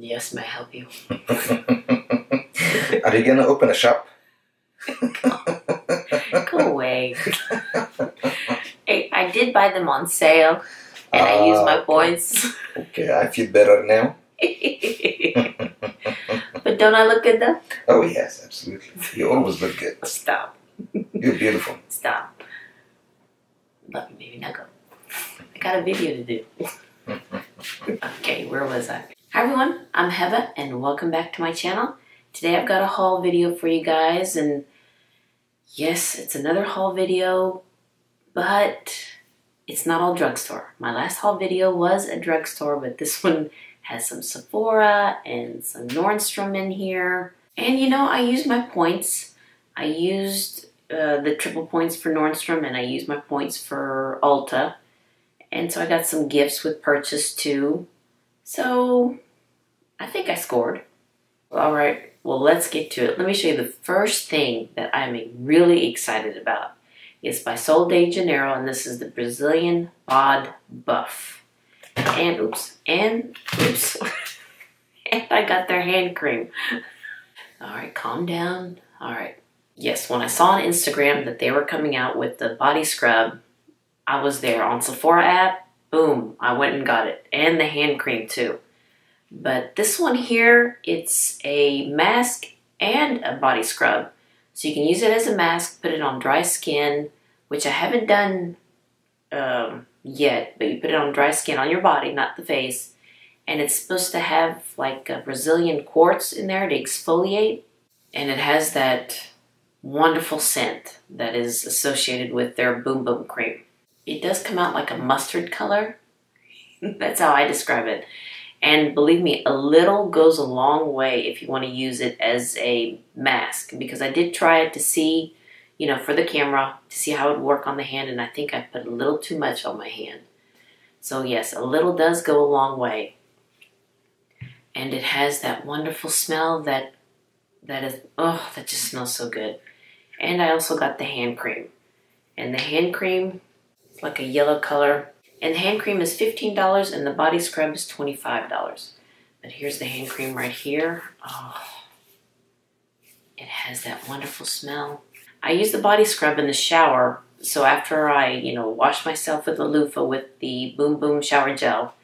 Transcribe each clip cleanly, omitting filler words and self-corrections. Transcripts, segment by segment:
Yes, may I help you? Are you gonna open a shop? Go away. I did buy them on sale, and I used my points. Okay, I feel better now. But don't I look good though? Oh yes, absolutely. You always look good. Stop. You're beautiful. Stop. Love you, baby. Now go. I got a video to do. Okay, where was I? Hi everyone, I'm Heba and welcome back to my channel. Today I've got a haul video for you guys, and yes, it's another haul video, but it's not all drugstore. My last haul video was a drugstore, but this one has some Sephora and some Nordstrom in here. And you know, I used my points. I used the triple points for Nordstrom, and I used my points for Ulta. And so I got some gifts with purchase too. So I think I scored. All right, well, let's get to it. Let me show you the first thing that I'm really excited about. It's by Sol de Janeiro, and this is the Brazilian Bod Buff. And oops, and oops. And I got their hand cream. All right, calm down. All right. Yes, when I saw on Instagram that they were coming out with the body scrub, I was there on Sephora app. Boom, I went and got it. And the hand cream too. But this one here, it's a mask and a body scrub. So you can use it as a mask, put it on dry skin, which I haven't done yet, but you put it on dry skin on your body, not the face. And it's supposed to have like a Brazilian quartz in there to exfoliate. And it has that wonderful scent that is associated with their Boom Boom cream. It does come out like a mustard color. That's how I describe it. And believe me, a little goes a long way if you want to use it as a mask, because I did try it to see, you know, for the camera, to see how it would work on the hand, and I think I put a little too much on my hand. So yes, a little does go a long way. And it has that wonderful smell that is, oh, that just smells so good. And I also got the hand cream. And the hand cream, it's like a yellow color. And the hand cream is $15 and the body scrub is $25. But here's the hand cream right here. Oh, it has that wonderful smell. I use the body scrub in the shower. So after I, you know, wash myself with the loofah with the Boom Boom shower gel,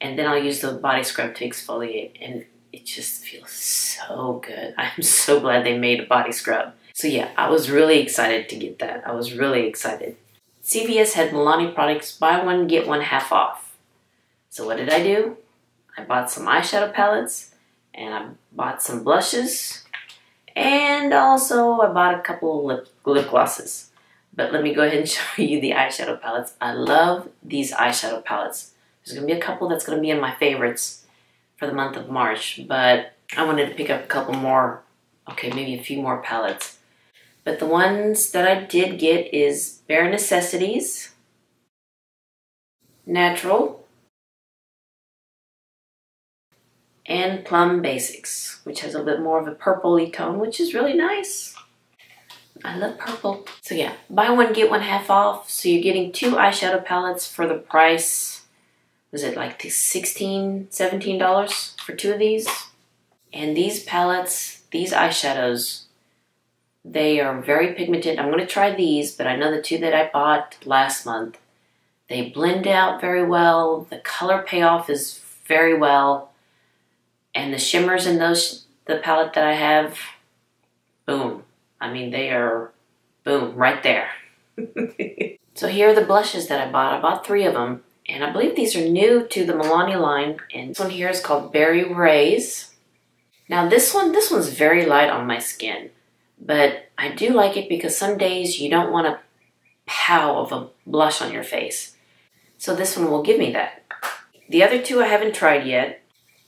and then I'll use the body scrub to exfoliate, and it just feels so good. I'm so glad they made a body scrub. So yeah, I was really excited to get that. I was really excited. CVS had Milani products, buy one, get one half off. So what did I do? I bought some eyeshadow palettes, and I bought some blushes, and also I bought a couple of lip glosses. But let me go ahead and show you the eyeshadow palettes. I love these eyeshadow palettes. There's gonna be a couple that's gonna be in my favorites for the month of March, but I wanted to pick up a couple more, okay, maybe a few more palettes. But the ones that I did get is Bare Necessities, Natural, and Plum Basics, which has a bit more of a purpley tone, which is really nice. I love purple. So yeah, buy one, get one half off. So you're getting two eyeshadow palettes for the price, was it like $16, $17 for two of these? And these palettes, these eyeshadows, they are very pigmented. I'm going to try these, but I know the two that I bought last month, they blend out very well. The color payoff is very well. And the shimmers in those, the palette that I have, boom. I mean, they are boom, right there. So here are the blushes that I bought. I bought three of them. And I believe these are new to the Milani line. And this one here is called Berry Rays. Now this one's very light on my skin. But I do like it because some days you don't want a pow of a blush on your face. So this one will give me that. The other two I haven't tried yet,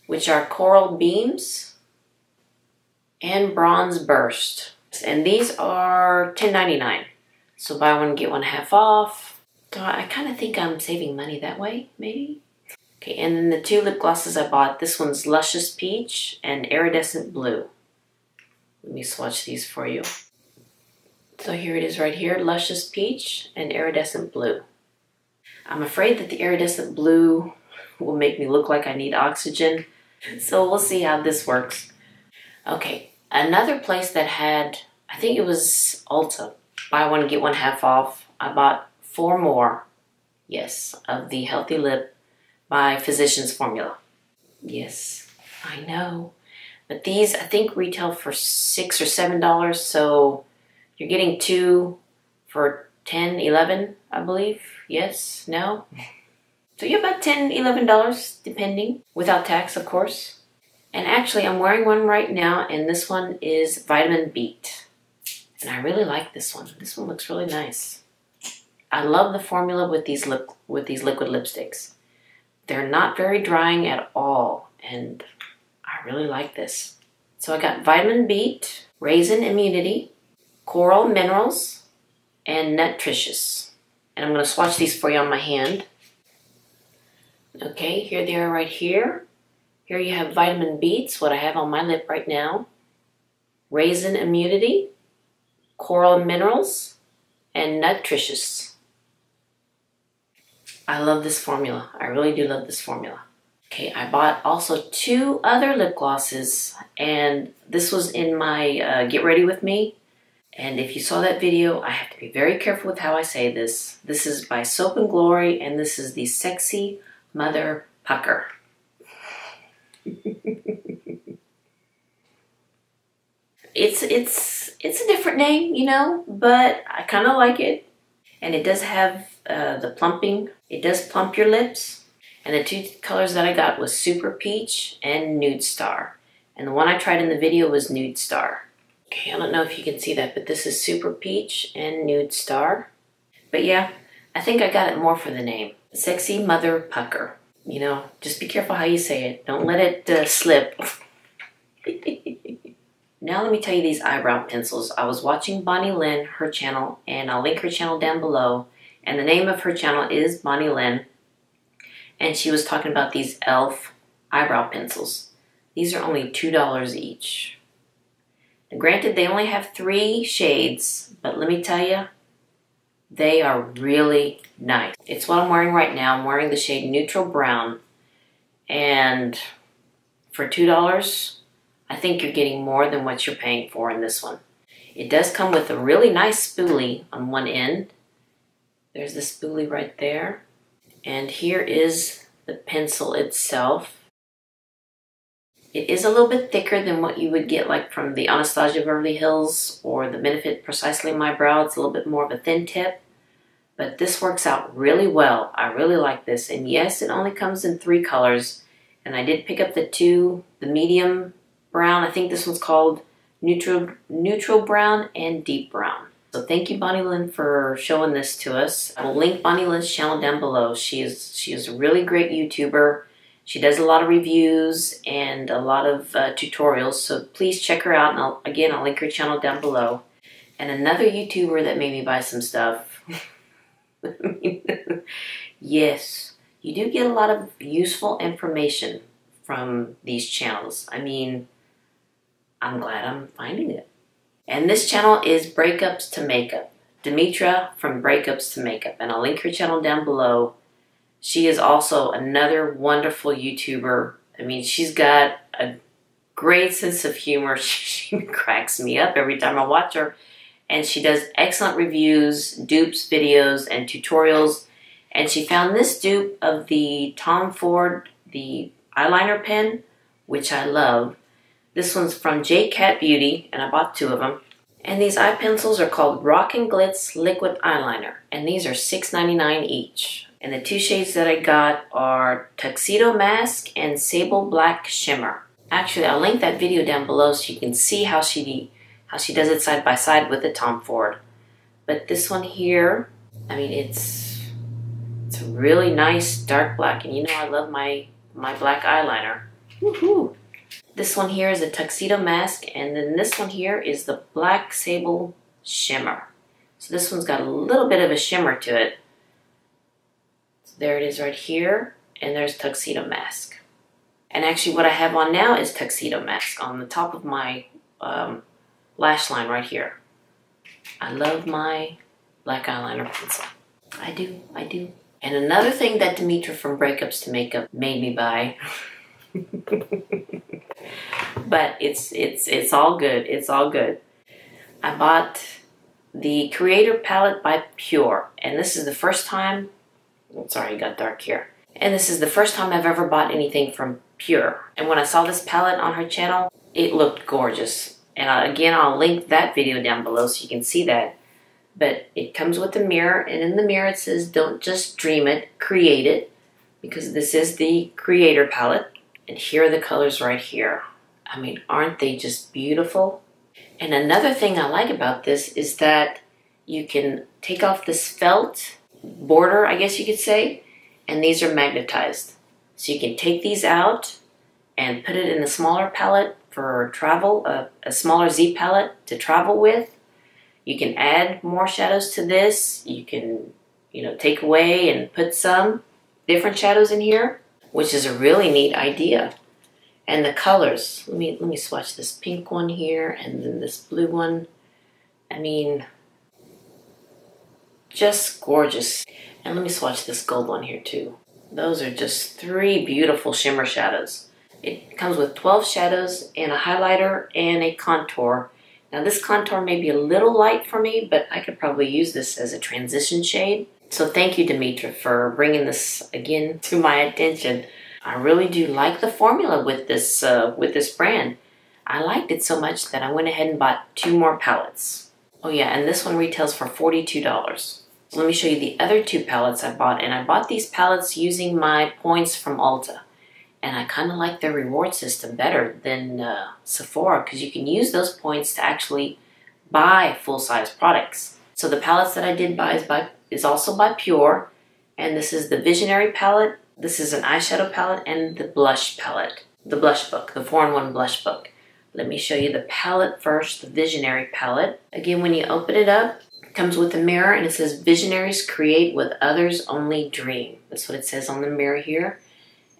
which are Coral Beams and Bronze Burst. And these are $10.99. So buy one, get one half off. So I kind of think I'm saving money that way, maybe. Okay, and then the two lip glosses I bought. This one's Luscious Peach and Irredescent Blue. Let me swatch these for you. So here it is right here, Luscious Peach and Iridescent Blue. I'm afraid that the Iridescent Blue will make me look like I need oxygen, So we'll see how this works. Okay, another place that had, I think it was Ulta, buy one get one half off. I bought 4 more, yes, of the Healthy Lip by Physicians Formula. Yes, I know. But these, I think, retail for $6 or $7, so you're getting 2 for $10, $11, I believe. Yes, no? So you're about $10, $11, depending, without tax, of course. And actually, I'm wearing one right now, and this one is Vitamin Beet. And I really like this one. This one looks really nice. I love the formula with these liquid lipsticks. They're not very drying at all, and I really like this. So I got Vitamin Beet, Raison Immunity, Coral Minerals, and Nut-Tricious. And I'm going to swatch these for you on my hand. Okay, here they are right here. Here you have Vitamin Beets, what I have on my lip right now, Raison Immunity, Coral Minerals, and Nut-Tricious. I love this formula. I really do love this formula. Okay, I bought also 2 other lip glosses, and this was in my Get Ready With Me. And if you saw that video, I have to be very careful with how I say this. This is by Soap & Glory, and this is the Sexy Mother Pucker. It's a different name, you know, but I kind of like it. And it does have the plumping. It does plump your lips. And the 2 colors that I got was Super Peach and Nude Star. And the one I tried in the video was Nude Star. Okay, I don't know if you can see that, but this is Super Peach and Nude Star. But yeah, I think I got it more for the name. Sexy Mother Pucker. You know, just be careful how you say it. Don't let it slip. Now let me tell you these eyebrow pencils. I was watching Bonnie Lynn, her channel, and I'll link her channel down below. And the name of her channel is Bonnie Lynn. And she was talking about these e.l.f. eyebrow pencils. These are only $2 each. And granted, they only have 3 shades, but let me tell you, they are really nice. It's what I'm wearing right now. I'm wearing the shade Neutral Brown. And for $2, I think you're getting more than what you're paying for in this one. It does come with a really nice spoolie on one end. There's the spoolie right there. And here is the pencil itself. It is a little bit thicker than what you would get like from the Anastasia Beverly Hills or the Benefit Precisely My Brow. It's a little bit more of a thin tip, but this works out really well. I really like this. And yes, it only comes in 3 colors. And I did pick up the 2, the medium brown. I think this one's called Neutral Brown and Deep Brown. So thank you, Bonnie Lynn, for showing this to us. I will link Bonnie Lynn's channel down below. She is a really great YouTuber. She does a lot of reviews and a lot of tutorials, so please check her out. And I'll link her channel down below. And another YouTuber that made me buy some stuff. Yes, you do get a lot of useful information from these channels. I mean, I'm glad I'm finding it. And this channel is Breakups to Makeup. Dimitra from Breakups to Makeup. And I'll link her channel down below. She is also another wonderful YouTuber. I mean, she's got a great sense of humor. She cracks me up every time I watch her. And she does excellent reviews, dupes, videos, and tutorials. And she found this dupe of the Tom Ford, the eyeliner pen, which I love. This one's from J. Cat Beauty, and I bought 2 of them. And these eye pencils are called Rock and Glitz Liquid Eyeliner, and these are $6.99 each. And the 2 shades that I got are Tuxedo Mask and Sable Black Shimmer. Actually, I'll link that video down below so you can see how she does it side by side with the Tom Ford. But this one here, I mean, it's a really nice dark black, and you know I love my black eyeliner. Woohoo! This one here is a Tuxedo Mask, and then this one here is the Black Sable Shimmer. So this one's got a little bit of a shimmer to it. So there it is right here, and there's Tuxedo Mask. And actually what I have on now is Tuxedo Mask on the top of my lash line right here. I love my black eyeliner pencil. I do, I do. And another thing that Dimitra from Breakups to Makeup made me buy But it's all good. It's all good. I bought the Creator Palette by PUR, and this is the first time. I'm sorry, it got dark here. And this is the first time I've ever bought anything from PUR. And when I saw this palette on her channel, it looked gorgeous. And again, I'll link that video down below so you can see that. But it comes with a mirror, and in the mirror it says, don't just dream it, create it. Because this is the Creator Palette. And here are the colors right here. I mean, aren't they just beautiful? And another thing I like about this is that you can take off this felt border, I guess you could say, and these are magnetized. So you can take these out and put it in a smaller palette for travel, a smaller Z palette to travel with. You can add more shadows to this. You can, you know, take away and put some different shadows in here, which is a really neat idea. And the colors, let me swatch this pink one here and then this blue one. I mean, just gorgeous. And let me swatch this gold one here too. Those are just three beautiful shimmer shadows. It comes with 12 shadows and a highlighter and a contour. Now this contour may be a little light for me, but I could probably use this as a transition shade. So thank you, Dimitra, for bringing this again to my attention. I really do like the formula with this brand. I liked it so much that I went ahead and bought 2 more palettes. Oh yeah, and this one retails for $42. So let me show you the other 2 palettes I bought, and I bought these palettes using my points from Ulta. And I kind of like their reward system better than Sephora, because you can use those points to actually buy full-size products. So the palettes that I did buy is also by PUR, and this is the Visionary Palette, this is an eyeshadow palette, and the blush palette, the Blush Book, the 4-in-1 Blush Book. Let me show you the palette first, the Visionary Palette. Again, when you open it up, it comes with a mirror, and it says, Visionaries create with others only dream. That's what it says on the mirror here.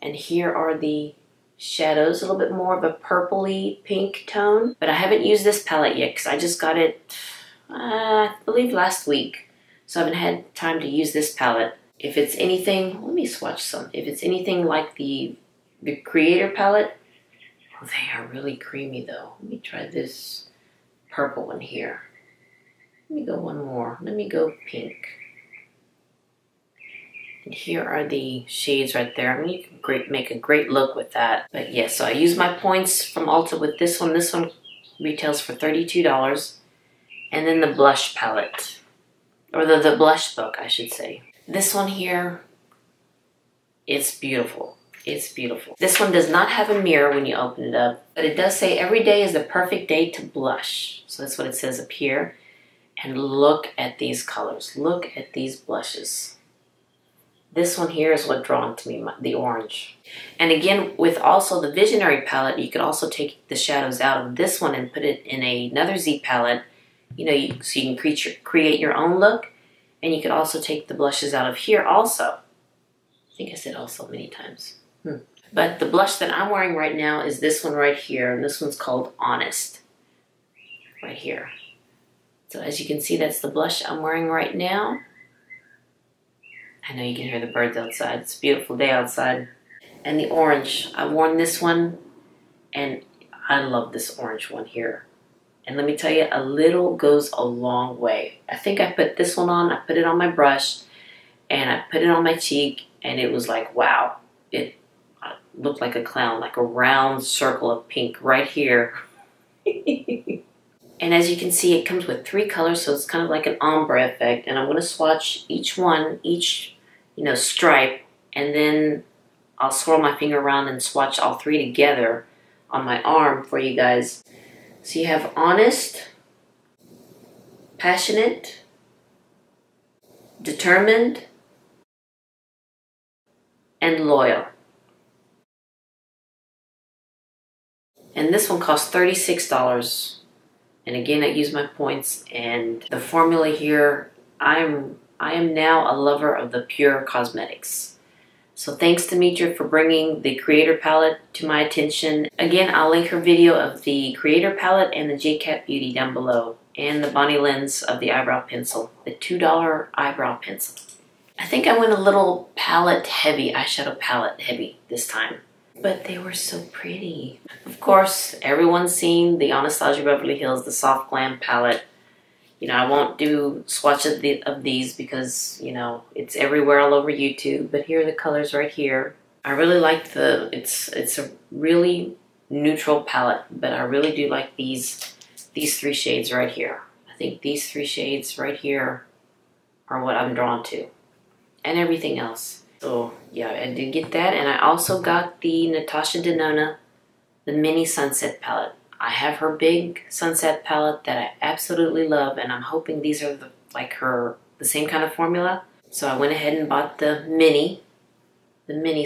And here are the shadows, a little bit more of a purpley pink tone. But I haven't used this palette yet because I just got it, I believe, last week. So I haven't had time to use this palette. If it's anything, let me swatch some. If it's anything like the Creator Palette, oh, they are really creamy though. Let me try this purple one here. Let me go one more. Let me go pink. And here are the shades right there. I mean, you can make a great look with that. But yes, so I use my points from Ulta with this one. This one retails for $32. And then the blush palette, or the blush book, I should say. This one here, it's beautiful. It's beautiful. This one does not have a mirror when you open it up, but it does say every day is the perfect day to blush. So that's what it says up here. And look at these colors. Look at these blushes. This one here is what drawn to me, the orange. And again, with also the Visionary Palette, you could also take the shadows out of this one and put it in another Z palette, you know, so you can create your own look. And you could also take the blushes out of here also. I think I said also many times. But the blush that I'm wearing right now is this one right here. And this one's called Honest. Right here. So as you can see, that's the blush I'm wearing right now. I know you can hear the birds outside. It's a beautiful day outside. And the orange. I've worn this one. And I love this orange one here. And let me tell you, a little goes a long way. I think I put this one on, I put it on my brush, and I put it on my cheek, and it was like, wow. It looked like a clown, like a round circle of pink right here. And as you can see, it comes with 3 colors, so it's kind of like an ombre effect. And I'm going to swatch each one, you know, stripe, and then I'll swirl my finger around and swatch all 3 together on my arm for you guys. So you have Honest, Passionate, Determined, and Loyal. And this one costs $36. And again, I use my points and the formula here. I am now a lover of the PUR cosmetics. So thanks to Dimitra for bringing the Creator Palette to my attention. Again, I'll link her video of the Creator Palette and the J. Cat Beauty down below. And the Bonnie Lynn's of the eyebrow pencil, the $2 eyebrow pencil. I think I went a little palette heavy, eyeshadow palette heavy this time. but they were so pretty. Of course, everyone's seen the Anastasia Beverly Hills, the Soft Glam palette. You know, I won't do swatch of these because, you know, it's everywhere all over YouTube, but here are the colors right here. I really like the, it's a really neutral palette, but I really do like these three shades right here. I think these three shades right here are what I'm drawn to, and everything else. So yeah, I did get that, and I also got the Natasha Denona, the Mini Sunset Palette. I have her big sunset palette that I absolutely love, and I'm hoping these are the same kind of formula. So I went ahead and bought the mini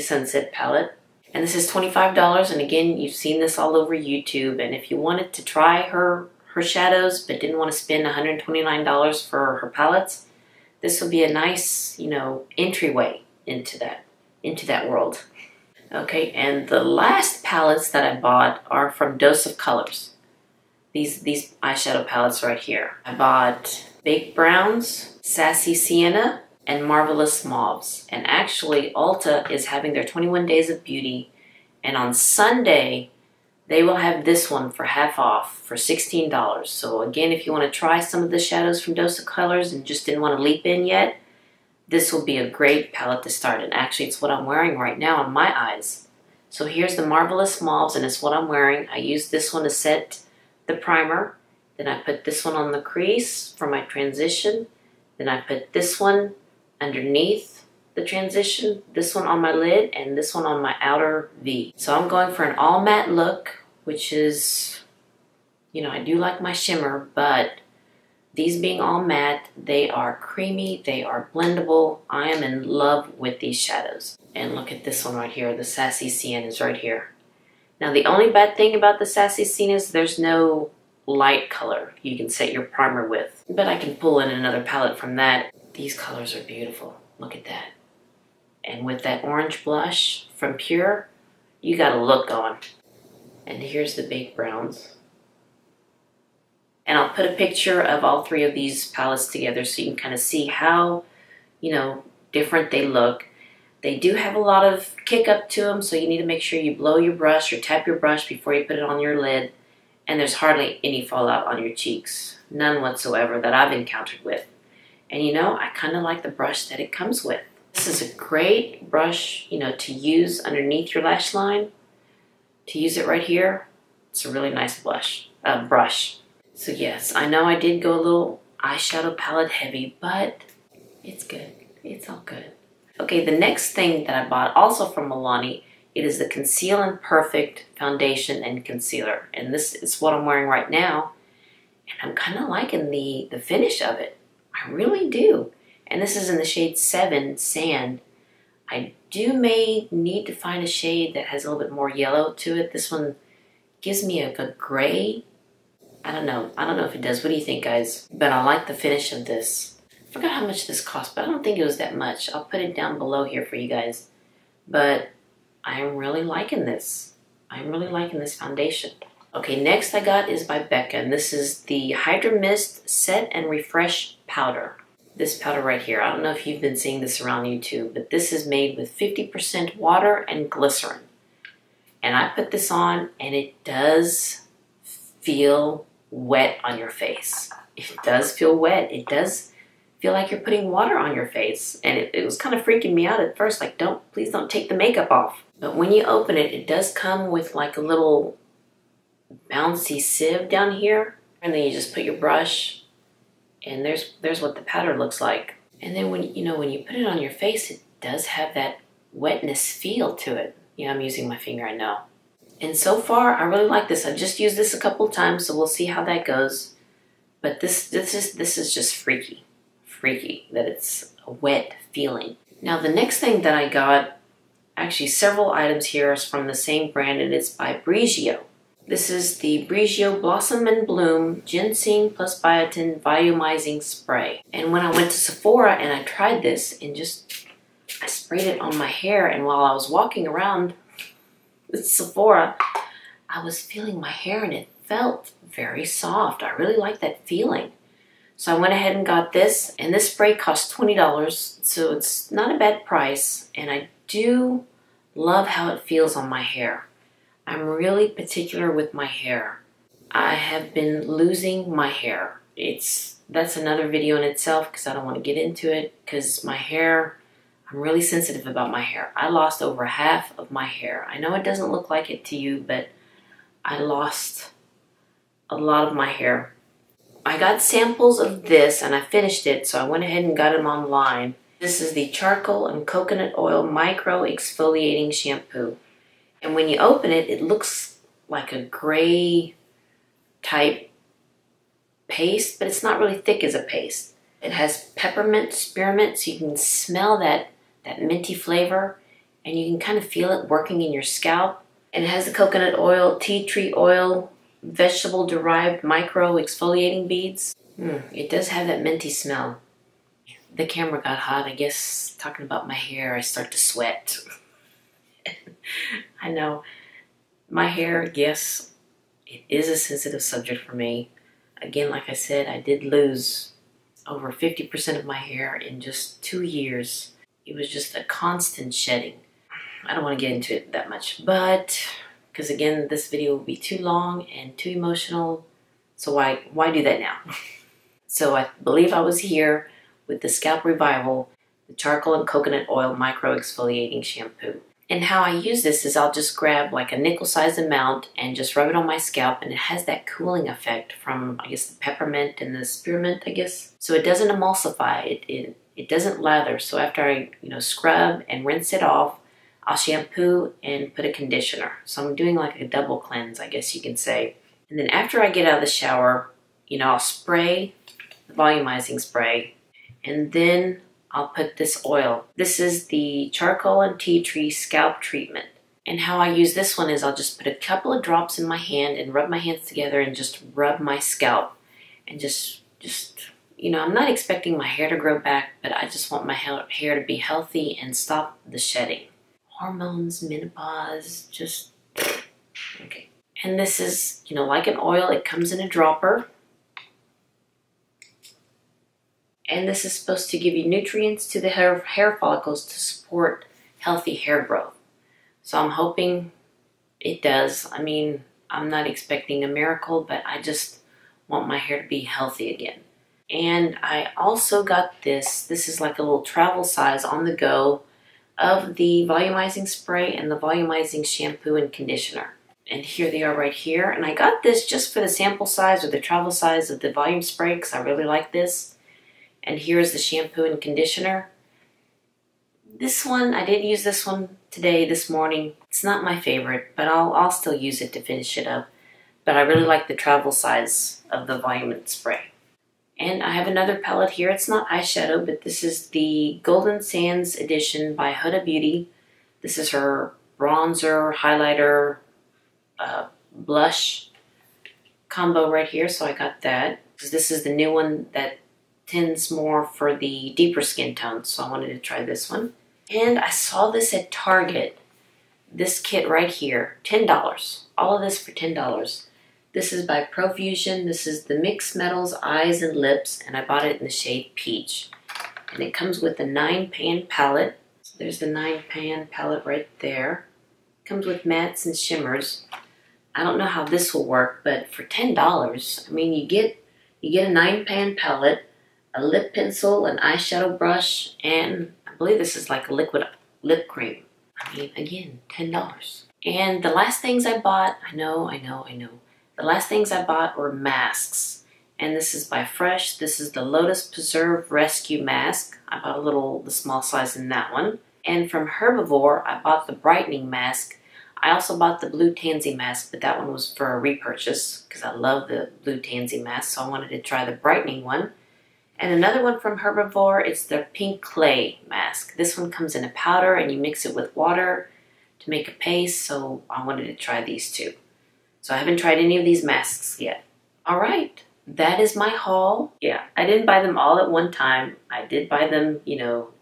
sunset palette, and this is $25. And again, you've seen this all over YouTube. And if you wanted to try her shadows but didn't want to spend $129 for her palettes, this will be a nice, you know, entryway into that world. Okay, and the last palettes that I bought are from Dose of Colors. These eyeshadow palettes right here. I bought Baked Browns, Sassy Sienna, and Marvelous Mauves. And actually, Ulta is having their 21 Days of Beauty, and on Sunday, they will have this one for half off for $16. So again, if you want to try some of the shadows from Dose of Colors and just didn't want to leap in yet, this will be a great palette to start, and actually it's what I'm wearing right now on my eyes. So here's the Marvelous Mauves, and it's what I'm wearing. I used this one to set the primer, then I put this one on the crease for my transition, then I put this one underneath the transition, this one on my lid, and this one on my outer V. So I'm going for an all matte look, which is, you know, I do like my shimmer, but these being all matte, they are creamy, they are blendable. I am in love with these shadows. And look at this one right here, the Sassy Sienna is right here. Now the only bad thing about the Sassy Sienna is there's no light color you can set your primer with. But I can pull in another palette from that. These colors are beautiful, look at that. And with that orange blush from PUR, you got a look going. And here's the Baked Browns. And I'll put a picture of all three of these palettes together so you can kind of see how, you know, different they look. They do have a lot of kick up to them, so you need to make sure you blow your brush or tap your brush before you put it on your lid. And there's hardly any fallout on your cheeks. None whatsoever that I've encountered with. And you know, I kind of like the brush that it comes with. This is a great brush, you know, to use underneath your lash line. To use it right here, it's a really nice brush. So yes, I know I did go a little eyeshadow palette heavy, but it's good. It's all good. Okay, the next thing that I bought, also from Milani, it is the Conceal and Perfect Foundation and Concealer. And this is what I'm wearing right now. And I'm kind of liking the finish of it. I really do. And this is in the shade 7, Sand. I do may need to find a shade that has a little bit more yellow to it. This one gives me a gray. I don't know if it does. What do you think, guys? But I like the finish of this. I forgot how much this cost, but I don't think it was that much. I'll put it down below here for you guys. But I'm really liking this. I'm really liking this foundation. Okay, next I got is by Becca, and this is the Hydro Mist Set and Refresh Powder. This powder right here. I don't know if you've been seeing this around YouTube, but this is made with 50% water and glycerin. And I put this on, and it does feel wet on your face. It does feel wet. It does feel like you're putting water on your face. And it was kind of freaking me out at first, like, please don't take the makeup off. But when you open it, it does come with like a little bouncy sieve down here. And then you just put your brush, and there's what the powder looks like. And then when you put it on your face, it does have that wetness feel to it. Yeah, I'm using my finger, I know. And so far, I really like this. I've just used this a couple times, so we'll see how that goes. But this is just freaky. Freaky that it's a wet feeling. Now, the next thing that I got, actually several items here, is from the same brand, and it's by Briogeo. This is the Briogeo Blossom and Bloom Ginseng plus Biotin Volumizing Spray. And when I went to Sephora and I tried this, and I sprayed it on my hair, and while I was walking around Sephora, I was feeling my hair, and it felt very soft. I really like that feeling. So I went ahead and got this, and this spray cost $20, so it's not a bad price. And I do Love how it feels on my hair. I'm really particular with my hair. I have been losing my hair. That's another video in itself because I don't want to get into it because my hair, I'm really sensitive about my hair. I lost over half of my hair. I know it doesn't look like it to you, but I lost a lot of my hair. I got samples of this and I finished it, so I went ahead and got them online. This is the Charcoal and Coconut Oil Micro Exfoliating Shampoo. And when you open it, it looks like a gray type paste, but it's not really thick as a paste. It has peppermint, spearmint, so you can smell that minty flavor, and you can kind of feel it working in your scalp. And it has the coconut oil, tea tree oil, vegetable-derived micro exfoliating beads. It does have that minty smell. The camera got hot. I guess talking about my hair, I start to sweat. I know. My hair, yes, it is a sensitive subject for me. Again, like I said, I did lose over 50% of my hair in just 2 years. It was just a constant shedding. I don't want to get into it that much, but because again, this video will be too long and too emotional, so why do that now? So I believe I was here with the Scalp Revival, the Charcoal and Coconut Oil Micro Exfoliating Shampoo. And how I use this is I'll just grab like a nickel-sized amount and just rub it on my scalp, and it has that cooling effect from, I guess, the peppermint and the spearmint, I guess. So it doesn't emulsify, it doesn't lather. So after I, scrub and rinse it off, I'll shampoo and put a conditioner. So I'm doing like a double cleanse, I guess you can say. And then after I get out of the shower, I'll spray the volumizing spray, and then I'll put this oil. This is the Charcoal and Tea Tree Scalp Treatment. And how I use this one is I'll just put a couple of drops in my hand and rub my hands together and just rub my scalp. And I'm not expecting my hair to grow back, but I just want my hair to be healthy and stop the shedding. Hormones, menopause, just, okay. And this is, like an oil, it comes in a dropper. And this is supposed to give you nutrients to the hair follicles to support healthy hair growth. So I'm hoping it does. I mean, I'm not expecting a miracle, but I just want my hair to be healthy again. And I also got this. This is like a little travel size on the go of the volumizing spray and the volumizing shampoo and conditioner. And here they are right here. And I got this just for the sample size or the travel size of the volume spray because I really like this. And here is the shampoo and conditioner. This one, I did use this one today, this morning. It's not my favorite, but I'll still use it to finish it up. But I really like the travel size of the volume and spray. And I have another palette here. It's not eyeshadow, but this is the Golden Sands Edition by Huda Beauty. This is her bronzer, highlighter, blush combo right here. So I got that. Because this is the new one that tends more for the deeper skin tones, so I wanted to try this one. And I saw this at Target, this kit right here, $10. All of this for $10. This is by Profusion. This is the Mixed Metals Eyes and Lips, and I bought it in the shade Peach. And it comes with a 9-pan palette. So there's the 9-pan palette right there. It comes with mattes and shimmers. I don't know how this will work, but for $10, I mean, you get a 9-pan palette, a lip pencil, an eyeshadow brush, and I believe this is like a liquid lip cream. I mean, again, $10. And the last things I bought, I know. The last things I bought were masks. And this is by Fresh. This is the Lotus Preserve Rescue Mask. I bought the small size in that one. And from Herbivore, I bought the Brightening Mask. I also bought the Blue Tansy Mask, but that one was for a repurchase because I love the Blue Tansy Mask, so I wanted to try the Brightening one. And another one from Herbivore, it's their Pink Clay Mask. This one comes in a powder and you mix it with water to make a paste, so I wanted to try these two. So I haven't tried any of these masks yet. All right, that is my haul. Yeah, I didn't buy them all at one time. I did buy them,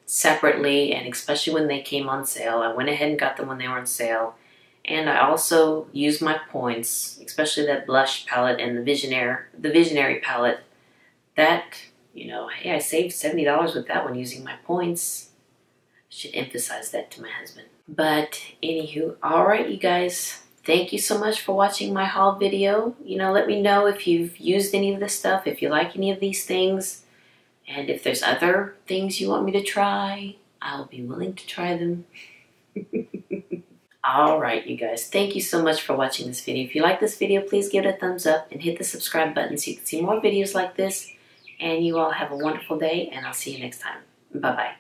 separately, and especially when they came on sale. I went ahead and got them when they were on sale. And I also used my points, especially that blush palette and the Visionary palette. That, hey, I saved $70 with that one using my points. should emphasize that to my husband. But anywho, all right, you guys, thank you so much for watching my haul video. You know, let me know if you've used any of this stuff, if you like any of these things, and if there's other things you want me to try, I'll be willing to try them. All right, you guys, thank you so much for watching this video. If you like this video, please give it a thumbs up and hit the subscribe button so you can see more videos like this. And you all have a wonderful day, and I'll see you next time. Bye-bye.